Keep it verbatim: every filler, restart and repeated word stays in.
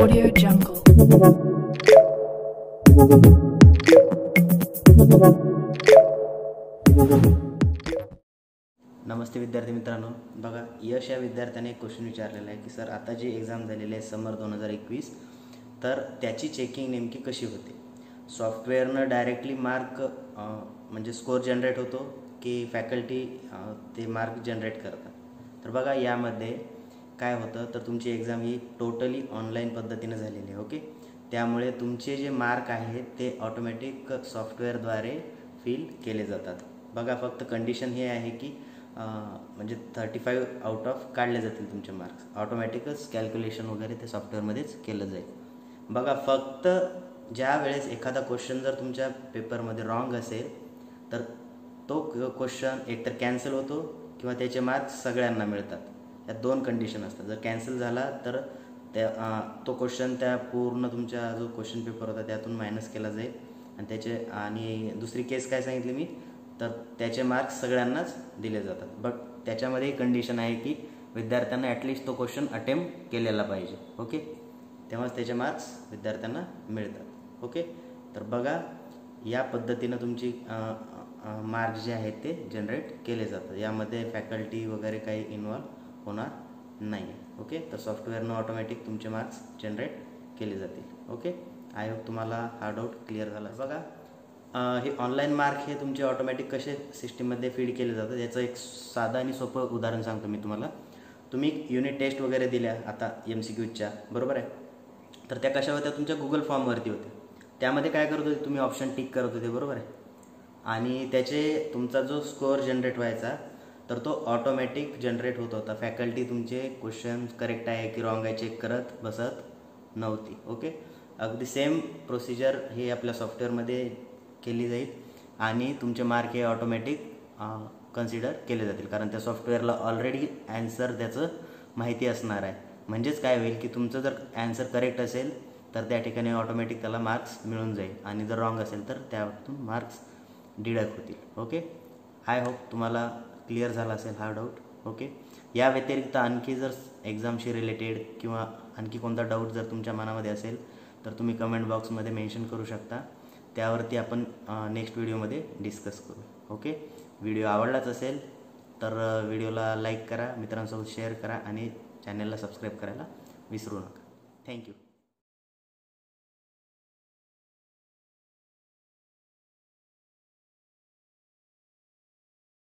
Audio Jungle. नमस्ते विद्यार्थी मित्रांनो, बघा यश या विद्यार्थ्याने क्वेश्चन विचारलेला आहे की सर आता जी एग्जाम झालेली आहे समर दोन हजार एकवीस, तर त्याची चेकिंग नेमकी कशी होते? सॉफ्टवेअरने डायरेक्टली मार्क म्हणजे स्कोर जनरेट होतो की फॅकल्टी ते मार्क जनरेट करतात? तर बघा यामध्ये काय होतं, तर तुमची एग्जाम ही टोटली ऑनलाइन पद्धतीने झालेली आहे. ओके, त्यामुळे तुमचे जे मार्क आहेत ते ऑटोमॅटिक सॉफ्टवेअरद्वारे फिल केले जातात. बघा फक्त कंडिशन हे आहे की म्हणजे थर्टी फाईव्ह आउट ऑफ काढले जातील तुमचे मार्क्स, ऑटोमॅटिकच कॅल्क्युलेशन वगैरे ते सॉफ्टवेअरमध्येच केलं जाईल. बघा फक्त ज्या वेळेस एखादा क्वेश्चन जर तुमच्या पेपरमध्ये रॉंग असेल तर तो क्वेश्चन एकतर कॅन्सल होतो किंवा त्याचे मार्क्स सगळ्यांना मिळतात. या दोन कंडिशन असतात. जर कॅन्सल झाला तर त्या तो क्वेश्चन त्या पूर्ण तुमच्या जो क्वेश्चन पेपर होता त्यातून मायनस केला जाईल आणि त्याचे आणि दुसरी केस काय सांगितली मी, तर त्याचे मार्क्स सगळ्यांनाच दिले जातात. बट त्याच्यामध्ये कंडिशन आहे की विद्यार्थ्यांना ॲटलिस्ट तो क्वेश्चन अटेम्प्ट केलेला पाहिजे. ओके, तेव्हाच त्याचे मार्क्स विद्यार्थ्यांना मिळतात. ओके, तर बघा या पद्धतीनं तुमची मार्क्स जे आहेत ते जनरेट केले जातात. यामध्ये फॅकल्टी वगैरे काही इन्व्हॉल्व होणार नाही. ओके, तर सॉफ्टवेअरनं ऑटोमॅटिक तुमचे मार्क्स जनरेट केले जातील. ओके, आय होप तुम्हाला हा डाऊट क्लिअर झाला. बघा हे ऑनलाईन मार्क हे तुमचे ऑटोमॅटिक कसे सिस्टीममध्ये फीड केले जातात याचं एक साधं आणि सोपं उदाहरण सांगतो मी तुम्हाला. तुम्ही युनिट टेस्ट वगैरे दिल्या आता एम सी क्यूच्या, बरोबर आहे, तर त्या कशा होत्या? तुमच्या गुगल फॉर्मवरती होत्या. त्यामध्ये काय करत होते तुम्ही? ऑप्शन टिक करत होते, बरोबर आहे, आणि त्याचे तुमचा जो स्कोअर जनरेट व्हायचा तर तो ऑटोमॅटिक जनरेट होत होता. फॅकल्टी तुमचे क्वेश्चन करेक्ट आहे की रॉंग आहे चेक करत बसत नव्हती. ओके, अगदी सेम प्रोसिजर हे आपल्या सॉफ्टवेअरमध्ये केली जाईल आणि तुमचे मार्क हे ऑटोमॅटिक कन्सिडर केले जातील, कारण त्या सॉफ्टवेअरला ऑलरेडी ॲन्सर त्याचं माहिती असणार आहे. म्हणजेच काय होईल की तुमचं जर ॲन्सर करेक्ट असेल तर त्या ठिकाणी ऑटोमॅटिक त्याला मार्क्स मिळून जाईल आणि जर रॉंग असेल तर त्यातून मार्क्स डिडक्ट होतील. ओके, आय होप तुम्हाला क्लिअर झाला असेल हा डाऊट. ओके, या व्यतिरिक्त आणखी जर एक्झामशी रिलेटेड किंवा आणखी कोणता डाऊट जर तुमच्या मनामध्ये असेल तर तुम्ही कमेंट बॉक्समध्ये मेन्शन करू शकता. त्यावरती आपण नेक्स्ट व्हिडिओमध्ये डिस्कस करू. ओके, व्हिडिओ आवडलाच असेल तर व्हिडिओला लाईक करा, मित्रांसोबत शेअर करा आणि चॅनलला सबस्क्राईब करायला विसरू नका. थँक्यू.